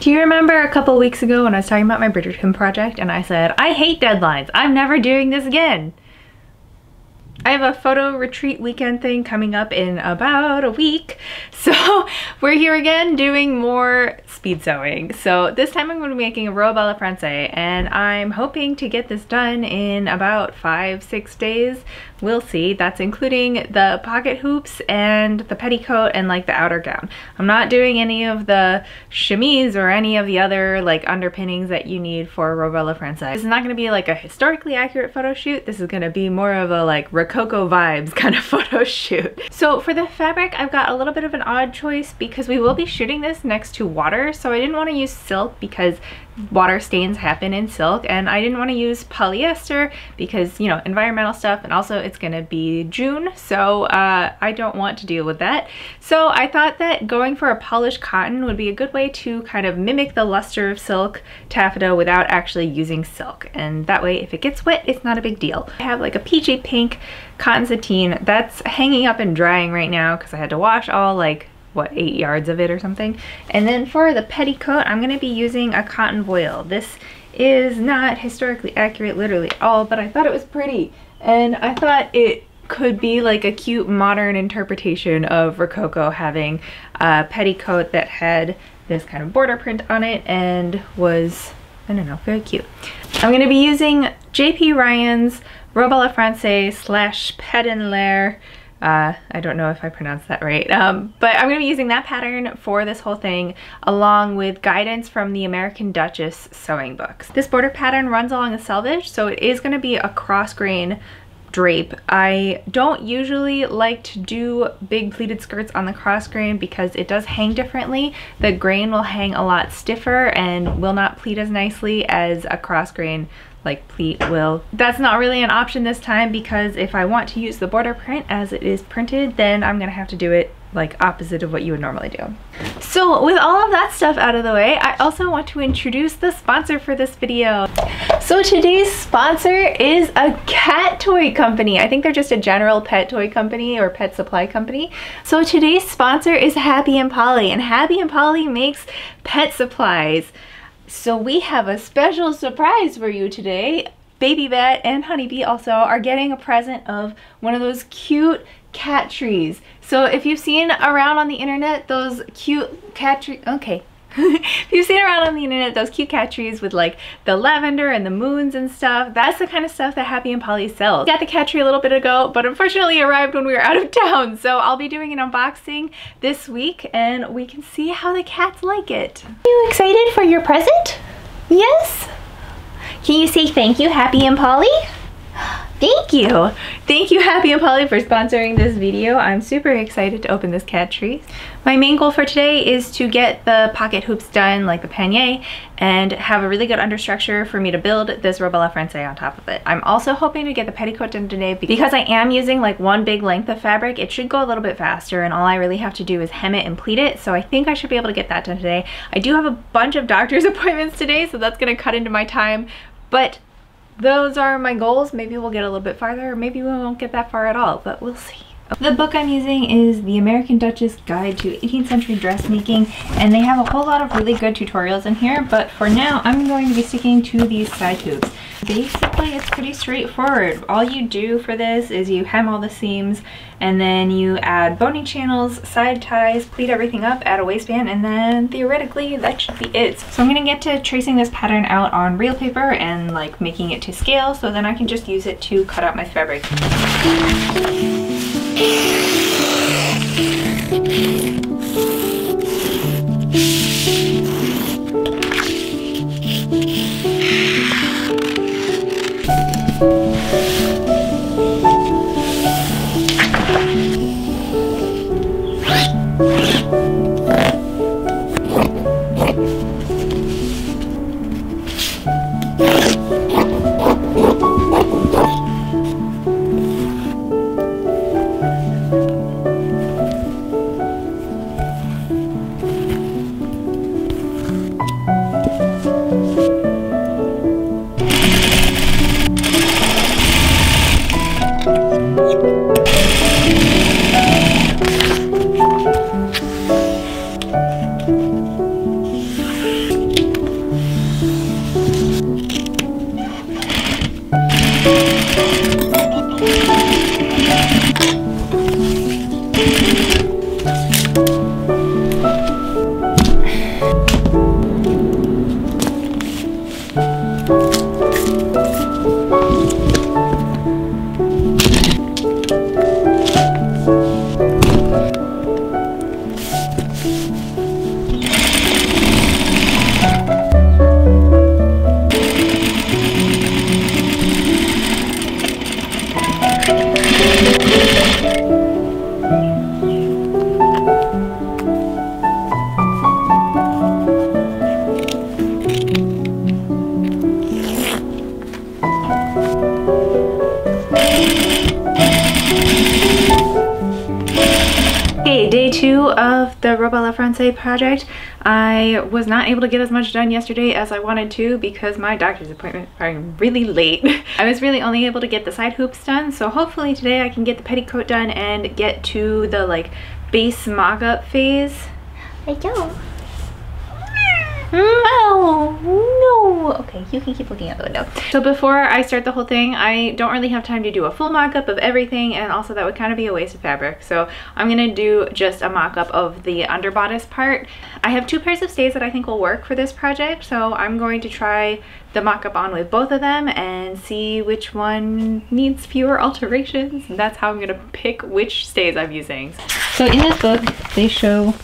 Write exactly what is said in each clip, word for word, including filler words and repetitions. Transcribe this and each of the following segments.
Do you remember a couple weeks ago when I was talking about my Bridgerton project and I said, I hate deadlines, I'm never doing this again. I have a photo retreat weekend thing coming up in about a week. So we're here again doing more speed sewing. So this time I'm going to be making a robe à la Française and I'm hoping to get this done in about five, six days. We'll see. That's including the pocket hoops and the petticoat and like the outer gown. I'm not doing any of the chemise or any of the other like underpinnings that you need for a robe à la Française. This is not going to be like a historically accurate photo shoot. This is going to be more of a like Rococo vibes kind of photo shoot. So for the fabric, I've got a little bit of an odd choice because we will be shooting this next to water. So I didn't want to use silk because water stains happen in silk, and I didn't want to use polyester because, you know, environmental stuff, and also it's going to be June, so uh, I don't want to deal with that. So I thought that going for a polished cotton would be a good way to kind of mimic the luster of silk taffeta without actually using silk, and that way if it gets wet it's not a big deal. I have like a peachy pink cotton sateen that's hanging up and drying right now because I had to wash all like what, eight yards of it or something. And then for the petticoat, I'm going to be using a cotton voile. This is not historically accurate literally at all, but I thought it was pretty. And I thought it could be like a cute modern interpretation of Rococo, having a petticoat that had this kind of border print on it and was, I don't know, very cute. I'm going to be using J P Ryan's Robe à la Française slash Pet en Lair. Uh, I don't know if I pronounced that right, um, but I'm going to be using that pattern for this whole thing along with guidance from the American Duchess sewing books. This border pattern runs along a selvage, so it is going to be a cross grain drape. I don't usually like to do big pleated skirts on the cross grain because it does hang differently. The grain will hang a lot stiffer and will not pleat as nicely as a cross grain like pleat will. That's not really an option this time because if I want to use the border print as it is printed, then I'm gonna have to do it like opposite of what you would normally do. So with all of that stuff out of the way, I also want to introduce the sponsor for this video. So today's sponsor is a cat toy company. I think they're just a general pet toy company or pet supply company. So today's sponsor is Happy and Polly, and Happy and Polly makes pet supplies. So we have a special surprise for you today. Baby Bat and Honeybee also are getting a present of one of those cute cat trees. So if you've seen around on the internet those cute cat trees, okay. If you've seen around on the internet those cute cat trees with like the lavender and the moons and stuff, that's the kind of stuff that Happy and Polly sells. Got the cat tree a little bit ago, but unfortunately arrived when we were out of town, so I'll be doing an unboxing this week and we can see how the cats like it. Are you excited for your present? Yes? Can you say thank you, Happy and Polly? Thank you! Thank you, Happy and Polly, for sponsoring this video. I'm super excited to open this cat tree. My main goal for today is to get the pocket hoops done, like the pannier, and have a really good understructure for me to build this robe à la Française on top of it. I'm also hoping to get the petticoat done today because I am using like one big length of fabric. It should go a little bit faster, and all I really have to do is hem it and pleat it, so I think I should be able to get that done today. I do have a bunch of doctor's appointments today, so that's gonna cut into my time, but those are my goals. Maybe we'll get a little bit farther, or maybe we won't get that far at all, but we'll see. The book I'm using is The American Duchess Guide to eighteenth Century Dressmaking, and they have a whole lot of really good tutorials in here, but for now I'm going to be sticking to these side hoops. Basically it's pretty straightforward. All you do for this is you hem all the seams and then you add boning channels, side ties, pleat everything up, add a waistband, and then theoretically that should be it. So I'm going to get to tracing this pattern out on real paper and like making it to scale, so then I can just use it to cut out my fabric. Thank you. of the Robe à la Française project. I was not able to get as much done yesterday as I wanted to because my doctor's appointment was really late. I was really only able to get the side hoops done, so hopefully today I can get the petticoat done and get to the like base mock-up phase. I don't. Oh no, okay, you can keep looking out the window. So before I start the whole thing, I don't really have time to do a full mock-up of everything, and also that would kind of be a waste of fabric, so I'm gonna do just a mock-up of the underbodice part. I have two pairs of stays that I think will work for this project, so I'm going to try the mock-up on with both of them and see which one needs fewer alterations, and that's how I'm gonna pick which stays I'm using. So in this book they show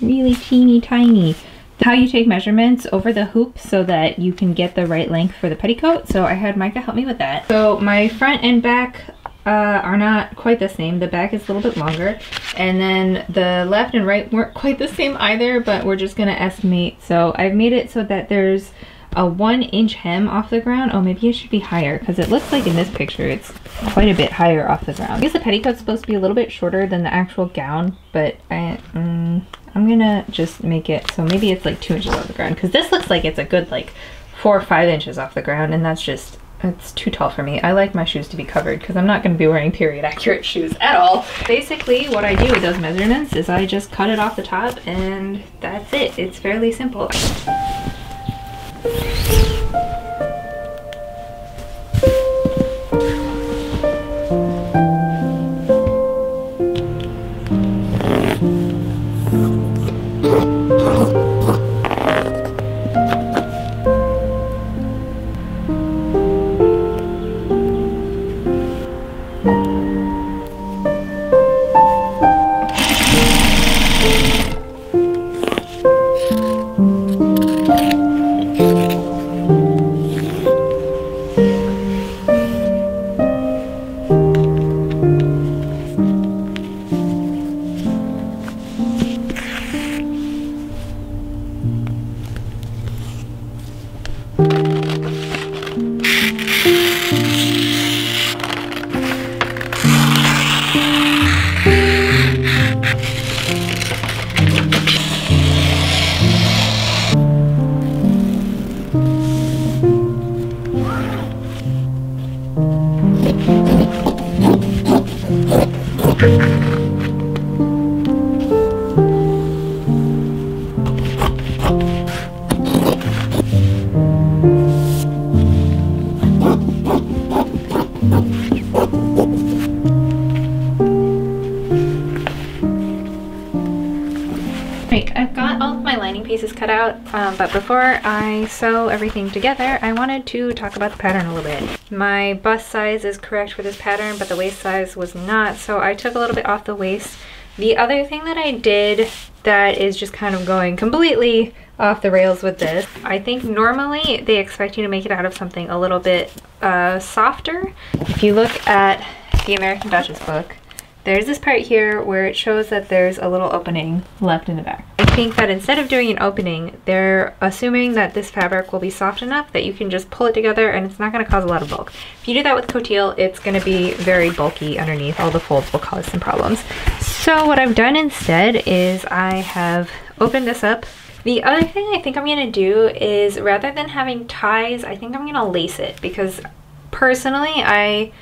really teeny tiny how you take measurements over the hoop so that you can get the right length for the petticoat. So I had Micah help me with that. So my front and back uh, are not quite the same. The back is a little bit longer, and then the left and right weren't quite the same either, but we're just gonna estimate. So I've made it so that there's a one inch hem off the ground. Oh, maybe it should be higher because it looks like in this picture it's quite a bit higher off the ground. I guess the petticoat's supposed to be a little bit shorter than the actual gown, but I... Um, I'm gonna just make it so maybe it's like two inches off the ground, because this looks like it's a good like four or five inches off the ground, and that's just, it's too tall for me. I like my shoes to be covered because I'm not gonna be wearing period accurate shoes at all. Basically what I do with those measurements is I just cut it off the top and that's it. It's fairly simple. Cut out, um, but before I sew everything together, I wanted to talk about the pattern a little bit. My bust size is correct for this pattern, but the waist size was not, so I took a little bit off the waist. The other thing that I did that is just kind of going completely off the rails with this, I think normally they expect you to make it out of something a little bit uh, softer. If you look at the American Duchess book, there's this part here where it shows that there's a little opening left in the back. I think that instead of doing an opening, they're assuming that this fabric will be soft enough that you can just pull it together and it's not going to cause a lot of bulk. If you do that with coutille, it's going to be very bulky underneath. All the folds will cause some problems. So what I've done instead is I have opened this up. The other thing I think I'm going to do is rather than having ties, I think I'm going to lace it, because personally I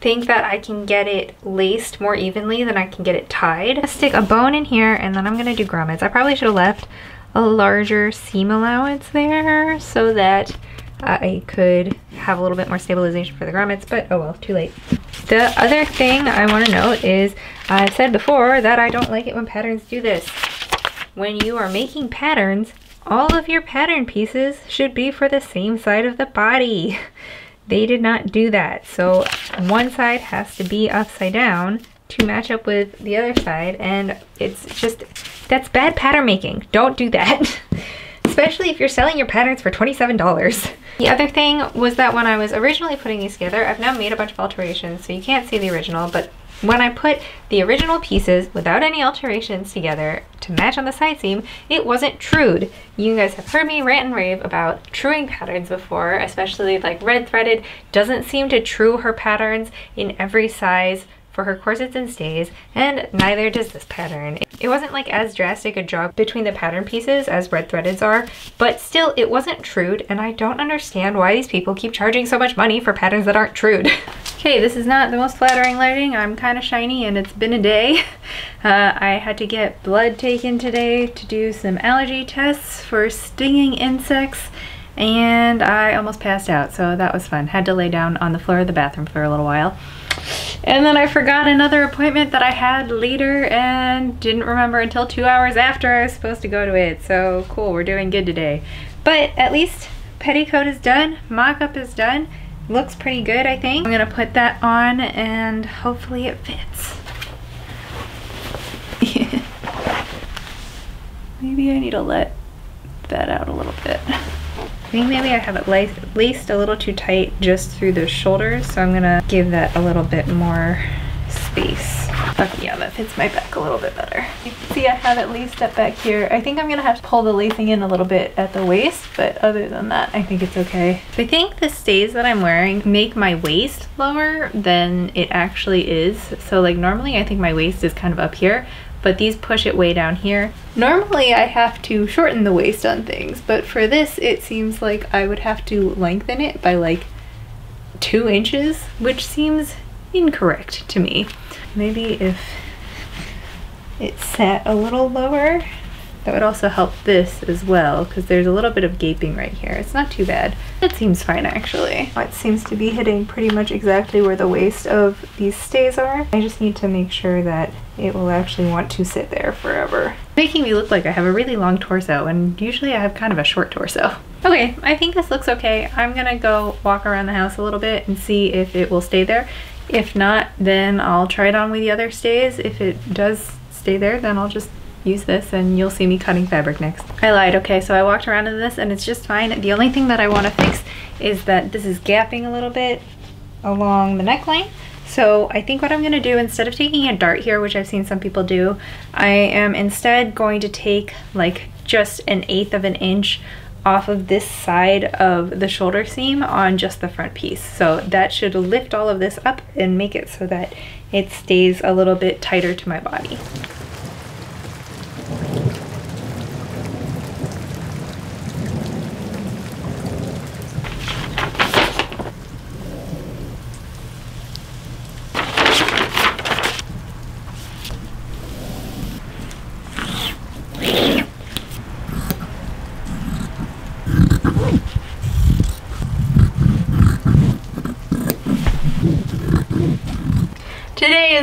think that I can get it laced more evenly than I can get it tied. I'll stick a bone in here and then I'm gonna do grommets. I probably should have left a larger seam allowance there so that I could have a little bit more stabilization for the grommets, but oh well, too late. The other thing I want to note is I've said before that I don't like it when patterns do this. When you are making patterns, all of your pattern pieces should be for the same side of the body. They did not do that, so one side has to be upside down to match up with the other side, and it's just, that's bad pattern making. Don't do that. Especially if you're selling your patterns for twenty-seven dollars. The other thing was that when I was originally putting these together, I've now made a bunch of alterations, so you can't see the original, but when I put the original pieces without any alterations together to match on the side seam, it wasn't trued. You guys have heard me rant and rave about truing patterns before, especially like Red Threaded doesn't seem to true her patterns in every size for her corsets and stays, and neither does this pattern. It wasn't like as drastic a drop between the pattern pieces as Red Threaded's are, but still it wasn't trude, and I don't understand why these people keep charging so much money for patterns that aren't trude. Okay, this is not the most flattering lighting. I'm kind of shiny and it's been a day. Uh, I had to get blood taken today to do some allergy tests for stinging insects, and I almost passed out, so that was fun. Had to lay down on the floor of the bathroom for a little while. And then I forgot another appointment that I had later and didn't remember until two hours after I was supposed to go to it. So cool, we're doing good today. But at least petticoat is done, mock-up is done. Looks pretty good, I think. I'm gonna put that on and hopefully it fits. Maybe I need to let that out a little bit. I think maybe I have it laced a little too tight just through the shoulders, so I'm gonna give that a little bit more space. Okay, yeah, that fits my back a little bit better. You can see I have it laced up back here. I think I'm gonna have to pull the lacing in a little bit at the waist, but other than that, I think it's okay. I think the stays that I'm wearing make my waist lower than it actually is. So like normally I think my waist is kind of up here, but these push it way down here. Normally I have to shorten the waist on things, but for this it seems like I would have to lengthen it by like two inches, which seems incorrect to me. Maybe if it sat a little lower, that would also help this as well, because there's a little bit of gaping right here. It's not too bad. That seems fine, actually. It seems to be hitting pretty much exactly where the waist of these stays are. I just need to make sure that it will actually want to sit there forever. Making me look like I have a really long torso, and usually I have kind of a short torso. Okay, I think this looks okay. I'm gonna go walk around the house a little bit and see if it will stay there. If not, then I'll try it on with the other stays. If it does stay there, then I'll just use this and you'll see me cutting fabric next. I lied, okay, so I walked around in this and it's just fine. The only thing that I want to fix is that this is gapping a little bit along the neckline. So I think what I'm gonna do, instead of taking a dart here, which I've seen some people do, I am instead going to take like just an eighth of an inch off of this side of the shoulder seam on just the front piece. So that should lift all of this up and make it so that it stays a little bit tighter to my body.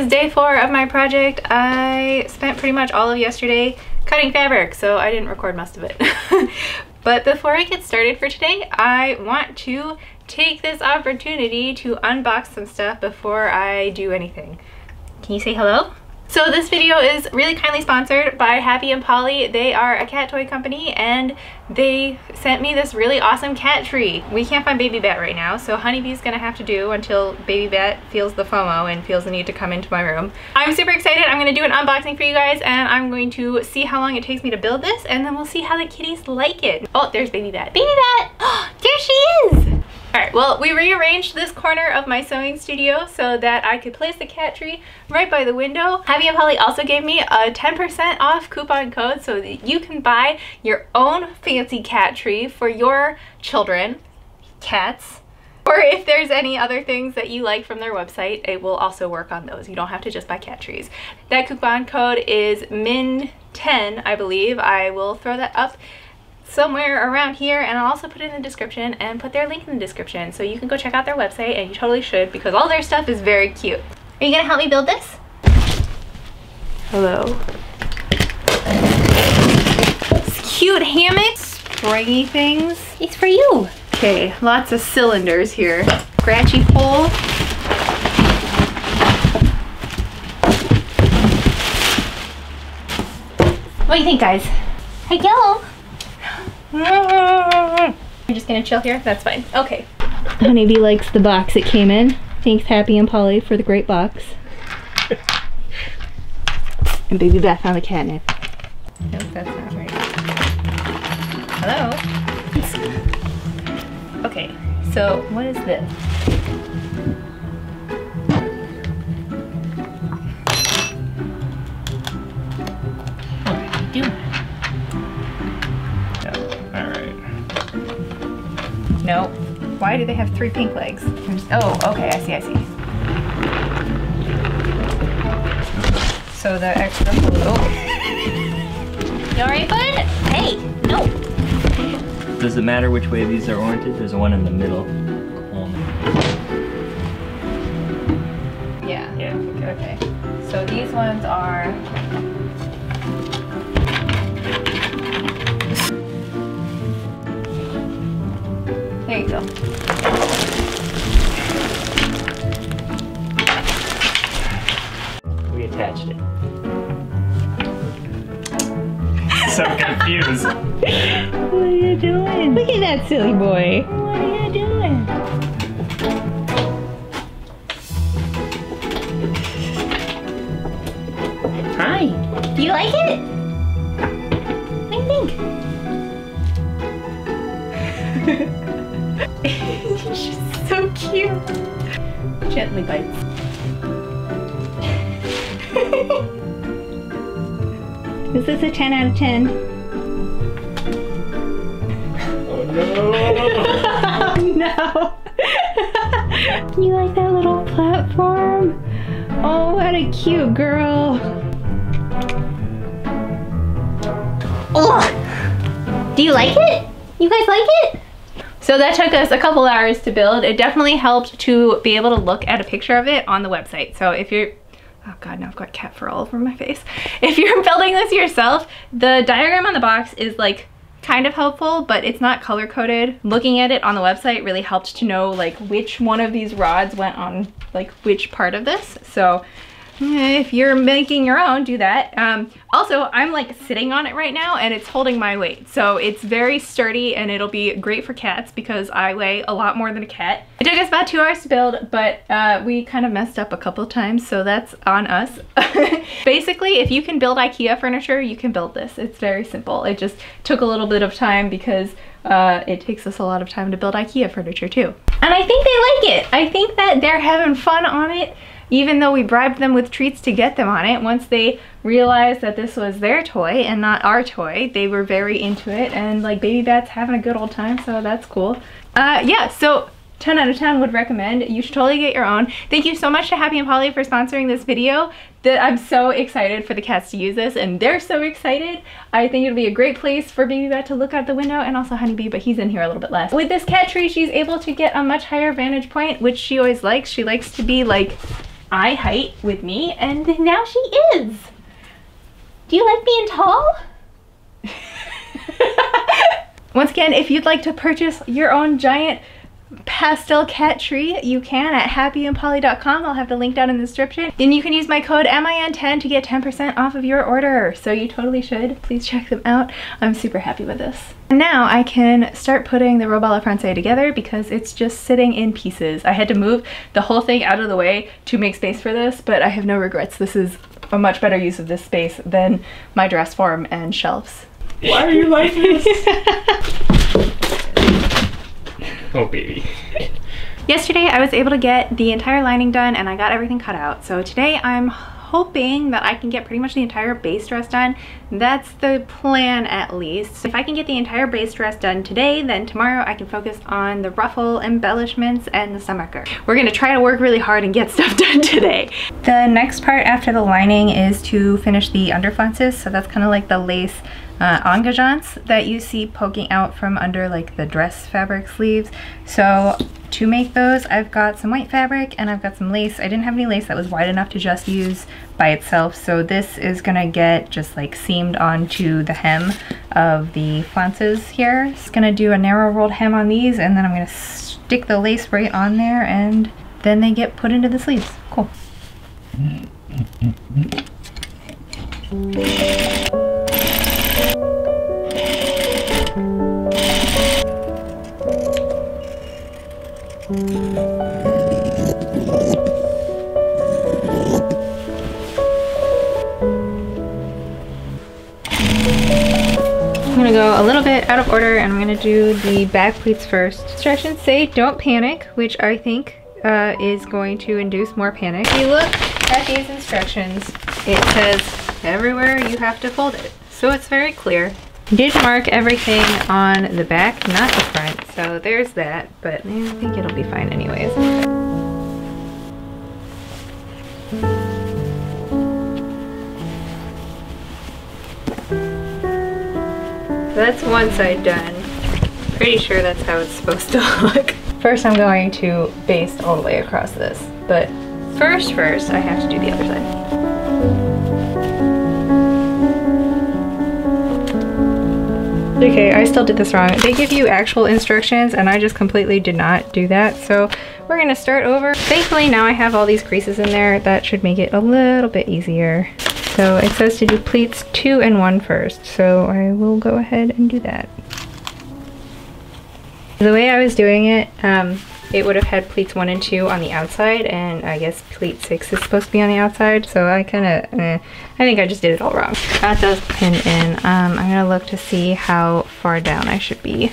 Day four of my project. I spent pretty much all of yesterday cutting fabric, so I didn't record most of it. But before I get started for today, I want to take this opportunity to unbox some stuff before I do anything. Can you say hello? So this video is really kindly sponsored by Happy and Polly. They are a cat toy company and they sent me this really awesome cat tree. We can't find Baby Bat right now, so Honeybee's gonna have to do until Baby Bat feels the FOMO and feels the need to come into my room. I'm super excited. I'm gonna do an unboxing for you guys and I'm going to see how long it takes me to build this and then we'll see how the kitties like it. Oh, there's Baby Bat. Baby Bat! Oh, there she is! Alright, well, we rearranged this corner of my sewing studio so that I could place the cat tree right by the window. Happy and Polly also gave me a ten percent off coupon code so that you can buy your own fancy cat tree for your children, cats, or if there's any other things that you like from their website, it will also work on those. You don't have to just buy cat trees. That coupon code is M I N ten, I believe. I will throw that up somewhere around here, and I'll also put it in the description and put their link in the description so you can go check out their website, and you totally should because all their stuff is very cute. Are you gonna help me build this? Hello. It's cute hammock, springy things. It's for you. Okay, lots of cylinders here. Scratchy hole. What do you think, guys? Hey, yellow. You're just gonna chill here? That's fine. Okay. Honeybee likes the box it came in. Thanks, Happy and Polly, for the great box. And Baby Beth found the catnip. No, that's not right. Hello? Okay, so what is this? No. Why do they have three pink legs? Just, oh, okay, I see, I see. So the extra... Oh. You all right, bud? Hey, no. Does it matter which way these are oriented? There's one in the middle. Yeah. Yeah. Okay. So these ones are... There you go. We attached it. So confused. What are you doing? Look at that silly boy. What are you doing? Hi. Do you like it? What do you think? She's so cute. Gently bites. This is a ten out of ten. Oh no! Oh no! You like that little platform? Oh, what a cute girl. Ugh. Do you like it? You guys like it? So that took us a couple hours to build. It definitely helped to be able to look at a picture of it on the website. So if you're, oh God, now I've got cat fur all over my face. If you're building this yourself, the diagram on the box is like kind of helpful, but it's not color coded. Looking at it on the website really helped to know like which one of these rods went on like which part of this. So if you're making your own, do that. Um, also, I'm like sitting on it right now and it's holding my weight. So it's very sturdy and it'll be great for cats because I weigh a lot more than a cat. It took us about two hours to build, but uh, we kind of messed up a couple of times, so that's on us. Basically, if you can build IKEA furniture, you can build this. It's very simple. It just took a little bit of time because Uh, it takes us a lot of time to build IKEA furniture too. And I think they like it. I think that they're having fun on it, even though we bribed them with treats to get them on it. Once they realized that this was their toy and not our toy, they were very into it, and like Baby Bat's having a good old time, so that's cool. Uh, yeah, so ten out of ten would recommend. You should totally get your own. Thank you so much to Happy and Polly for sponsoring this video. I'm so excited for the cats to use this, and they're so excited. I think it'll be a great place for Baby Bat to look out the window, and also Honeybee, but he's in here a little bit less. With this cat tree, she's able to get a much higher vantage point, which she always likes. She likes to be like eye height with me, and now she is. Do you like being tall? Once again, if you'd like to purchase your own giant pastel cat tree, you can at happy and polly dot com. I'll have the link down in the description, and you can use my code M I N ten to get ten percent off of your order, so you totally should. Please check them out. I'm super happy with this. And now I can start putting the Robe à la Française together because it's just sitting in pieces. I had to move the whole thing out of the way to make space for this, but I have no regrets. This is a much better use of this space than my dress form and shelves. Why are you like this? Oh, baby. Yesterday I was able to get the entire lining done and I got everything cut out. So today I'm hoping that I can get pretty much the entire base dress done. That's the plan, at least. So if I can get the entire base dress done today, then tomorrow I can focus on the ruffle embellishments and the stomacher. We're gonna try to work really hard and get stuff done today. The next part after the lining is to finish the under flounces. So that's kind of like the lace Uh, engagements that you see poking out from under like the dress fabric sleeves. So to make those, I've got some white fabric and I've got some lace. I didn't have any lace that was wide enough to just use by itself, so this is gonna get just like seamed onto the hem of the flounces here. Just gonna do a narrow rolled hem on these, and then I'm gonna stick the lace right on there, and then they get put into the sleeves. Cool. I'm gonna go a little bit out of order, and I'm gonna do the back pleats first. Instructions say don't panic, which I think uh, is going to induce more panic. If you look at these instructions, it says everywhere you have to fold it. So it's very clear You did mark everything on the back, not the front, so there's that, but I think it'll be fine anyways. So that's one side done. Pretty sure that's how it's supposed to look. First I'm going to baste all the way across this, but first first I have to do the other side. Okay, I still did this wrong. They give you actual instructions and I just completely did not do that. So we're gonna start over. Thankfully now I have all these creases in there. That should make it a little bit easier. So it says to do pleats two and one first. So I will go ahead and do that. The way I was doing it, um, it would have had pleats one and two on the outside, and I guess pleat six is supposed to be on the outside, so I kind of, eh, I think I just did it all wrong. Got those pinned in. Um, I'm going to look to see how far down I should be.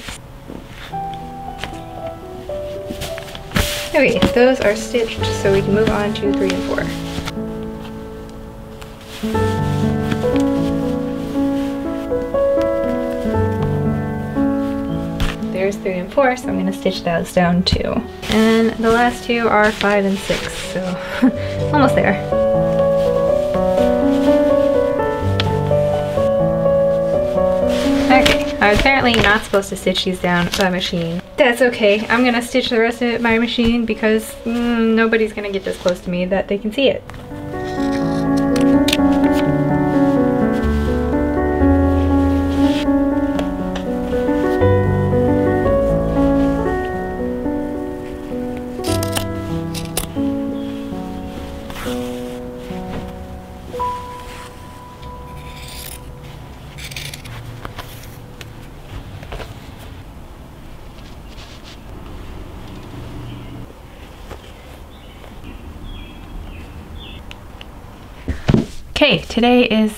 Okay, those are stitched, so we can move on to three and four. There's three and four, so I'm gonna stitch those down too. And the last two are five and six, so almost there. Okay, I was apparently not supposed to stitch these down by machine. That's okay, I'm gonna stitch the rest of it by machine because mm, nobody's gonna get this close to me that they can see it. Okay, today is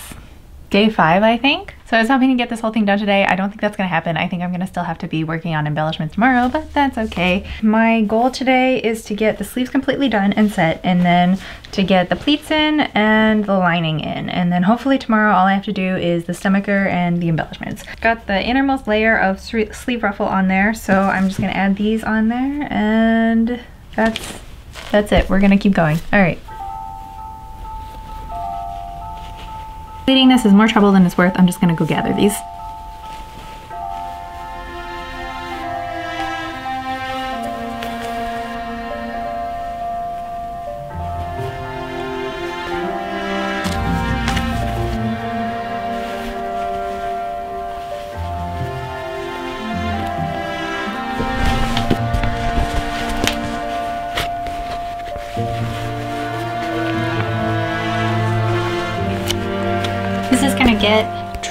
day five, I think. So I was hoping to get this whole thing done today. I don't think that's gonna happen. I think I'm gonna still have to be working on embellishments tomorrow, but that's okay. My goal today is to get the sleeves completely done and set, and then to get the pleats in and the lining in. And then hopefully tomorrow all I have to do is the stomacher and the embellishments. Got the innermost layer of sleeve ruffle on there, so I'm just gonna add these on there, and that's, that's it. We're gonna keep going. All right. Completing this is more trouble than it's worth. I'm just gonna go gather these.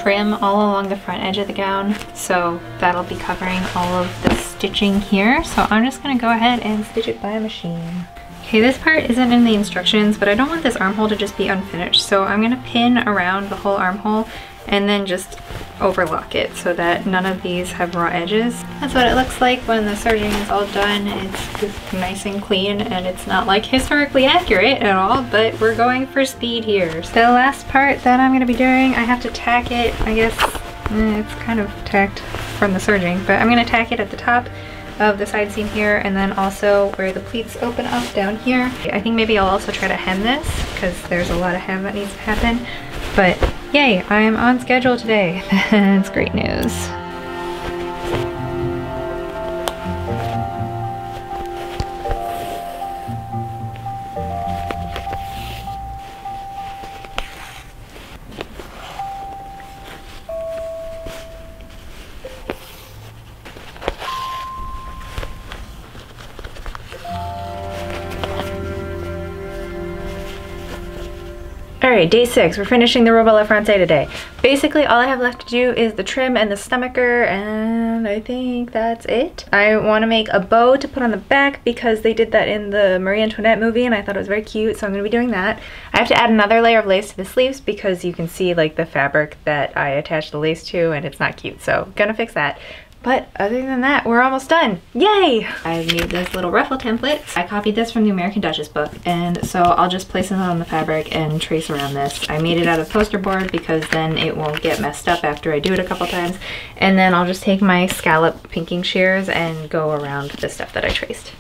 Trim all along the front edge of the gown, so that'll be covering all of the stitching here, so I'm just gonna go ahead and stitch it by machine. Okay, this part isn't in the instructions, but I don't want this armhole to just be unfinished, so I'm gonna pin around the whole armhole and then just overlock it so that none of these have raw edges. That's what it looks like when the serging is all done. It's just nice and clean, and it's not like historically accurate at all, but we're going for speed here. The last part that I'm gonna be doing, I have to tack it, I guess, it's kind of tacked from the serging, but I'm gonna tack it at the top of the side seam here, and then also where the pleats open up down here. I think maybe I'll also try to hem this, because there's a lot of hem that needs to happen, but yay, I'm on schedule today. That's great news. Alright, day six. We're finishing the Robe à la Française today. Basically, all I have left to do is the trim and the stomacher, and I think that's it. I want to make a bow to put on the back because they did that in the Marie Antoinette movie, and I thought it was very cute, so I'm going to be doing that. I have to add another layer of lace to the sleeves because you can see like the fabric that I attached the lace to, and it's not cute, so I'm going to fix that. But other than that, we're almost done. Yay! I made this little ruffle template. I copied this from the American Duchess book, and so I'll just place it on the fabric and trace around this. I made it out of poster board because then it won't get messed up after I do it a couple times. And then I'll just take my scallop pinking shears and go around the stuff that I traced.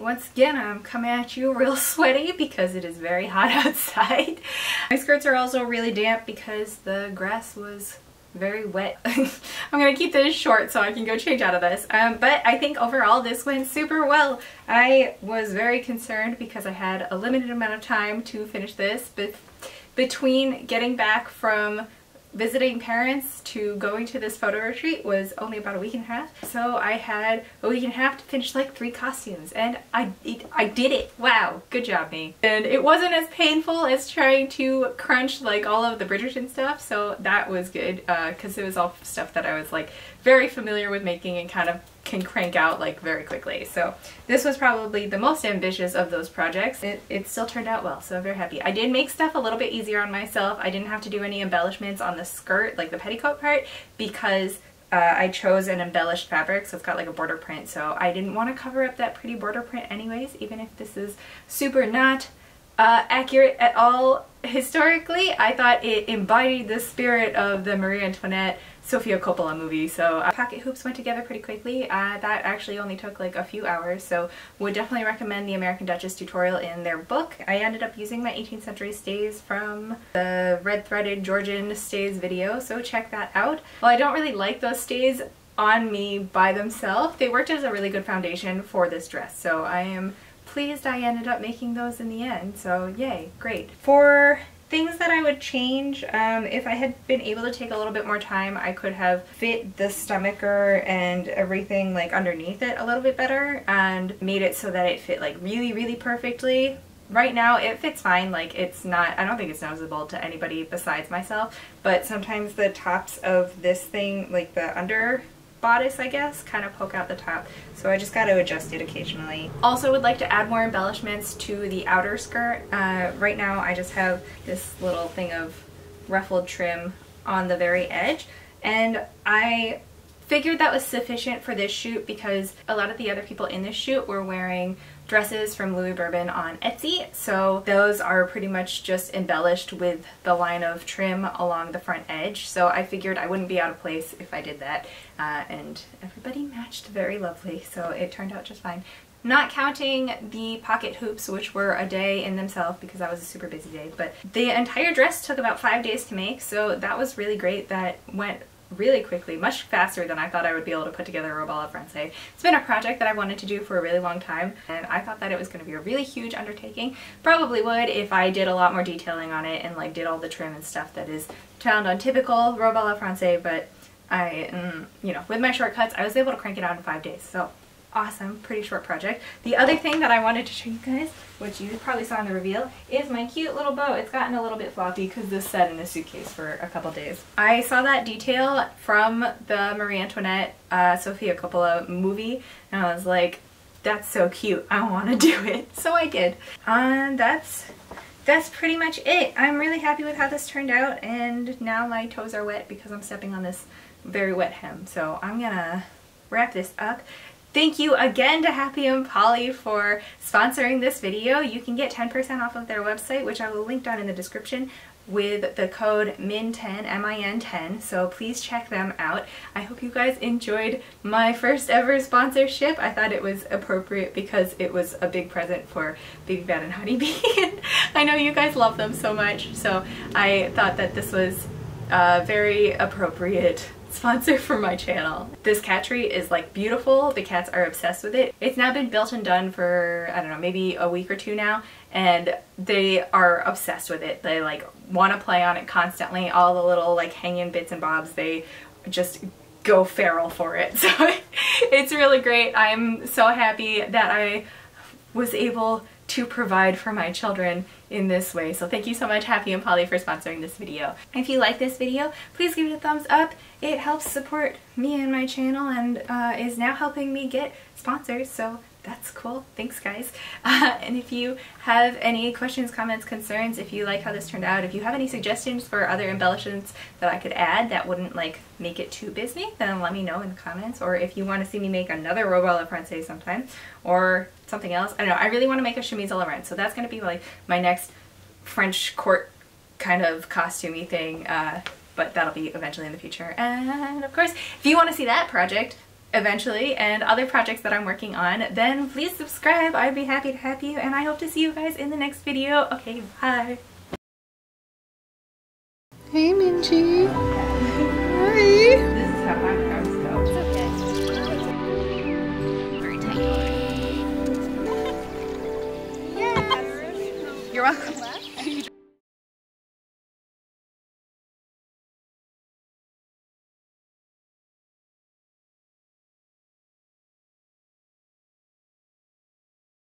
Once again, I'm coming at you real sweaty because it is very hot outside. My skirts are also really damp because the grass was very wet. I'm gonna keep this short so I can go change out of this. Um, but I think overall this went super well. I was very concerned because I had a limited amount of time to finish this, but between getting back from visiting parents to going to this photo retreat was only about a week and a half. So I had a week and a half to finish like three costumes, and I, it, I did it. Wow, good job me. And it wasn't as painful as trying to crunch like all of the Bridgerton stuff, so that was good uh, because it was all stuff that I was like very familiar with making and kind of can crank out like very quickly. So this was probably the most ambitious of those projects. It, it still turned out well, so I'm very happy. I did make stuff a little bit easier on myself. I didn't have to do any embellishments on the skirt, like the petticoat part, because uh, I chose an embellished fabric, so it's got like a border print, so I didn't want to cover up that pretty border print anyways, even if this is super not uh, accurate at all historically. I thought it embodied the spirit of the Marie Antoinette Sophia Coppola movie, so uh, Pocket Hoops went together pretty quickly. Uh, that actually only took like a few hours, so would definitely recommend the American Duchess tutorial in their book. I ended up using my eighteenth century stays from the Red Threaded Georgian stays video, so check that out. Well, I don't really like those stays on me by themselves. They worked as a really good foundation for this dress, so I am pleased I ended up making those in the end, so yay, great. For things that I would change, um, if I had been able to take a little bit more time, I could have fit the stomacher and everything like underneath it a little bit better and made it so that it fit like really, really perfectly. Right now it fits fine, like it's not, I don't think it's noticeable to anybody besides myself, but sometimes the tops of this thing, like the under bodice, I guess, kind of poke out the top. So I just got to adjust it occasionally. Also would like to add more embellishments to the outer skirt. Uh, right now I just have this little thing of ruffled trim on the very edge, and I figured that was sufficient for this shoot because a lot of the other people in this shoot were wearing dresses from Louis Bourbon on Etsy, so those are pretty much just embellished with the line of trim along the front edge, so I figured I wouldn't be out of place if I did that, uh, and everybody matched very lovely, so it turned out just fine. Not counting the pocket hoops, which were a day in themselves because that was a super busy day, but the entire dress took about five days to make, so that was really great. That went really quickly, much faster than I thought I would be able to put together Robe à la Française. It's been a project that I wanted to do for a really long time, and I thought that it was going to be a really huge undertaking. Probably would if I did a lot more detailing on it and like did all the trim and stuff that is found on typical Robe à la Française, but I, mm, you know, with my shortcuts, I was able to crank it out in five days, so awesome, pretty short project. The other thing that I wanted to show you guys, which you probably saw in the reveal, is my cute little bow. It's gotten a little bit floppy because this sat in the suitcase for a couple days. I saw that detail from the Marie Antoinette, uh, Sophia Coppola movie, and I was like, that's so cute, I want to do it. So I did. And that's, that's pretty much it. I'm really happy with how this turned out, and now my toes are wet because I'm stepping on this very wet hem. So I'm gonna wrap this up. Thank you again to Happy and Polly for sponsoring this video. You can get ten percent off of their website, which I will link down in the description, with the code M I N ten, M I N ten, so please check them out. I hope you guys enjoyed my first ever sponsorship. I thought it was appropriate because it was a big present for Big Bad and Honeybee. I know you guys love them so much, so I thought that this was a very appropriate sponsor for my channel. This cat tree is like beautiful. The cats are obsessed with it. It's now been built and done for, I don't know, maybe a week or two now, and they are obsessed with it. They like want to play on it constantly. All the little like hanging bits and bobs, they just go feral for it. So it's really great. I'm so happy that I was able to provide for my children in this way. So thank you so much, Happy and Polly, for sponsoring this video. If you like this video, please give it a thumbs up. It helps support me and my channel, and uh, is now helping me get sponsors, so that's cool. Thanks, guys. Uh, and if you have any questions, comments, concerns, if you like how this turned out, if you have any suggestions for other embellishments that I could add that wouldn't like make it too busy, then let me know in the comments. Or if you want to see me make another Robe à la Française sometime, or something else. I don't know. I really want to make a chemise à la reine, so that's going to be like my next French court kind of costumey thing, uh, but that'll be eventually in the future. And of course, if you want to see that project eventually, and other projects that I'm working on, then please subscribe. I'd be happy to have you, and I hope to see you guys in the next video. Okay, bye. Hey, Minji. Hi. This is how my arms go. Okay. Very tight. Yes. You're welcome.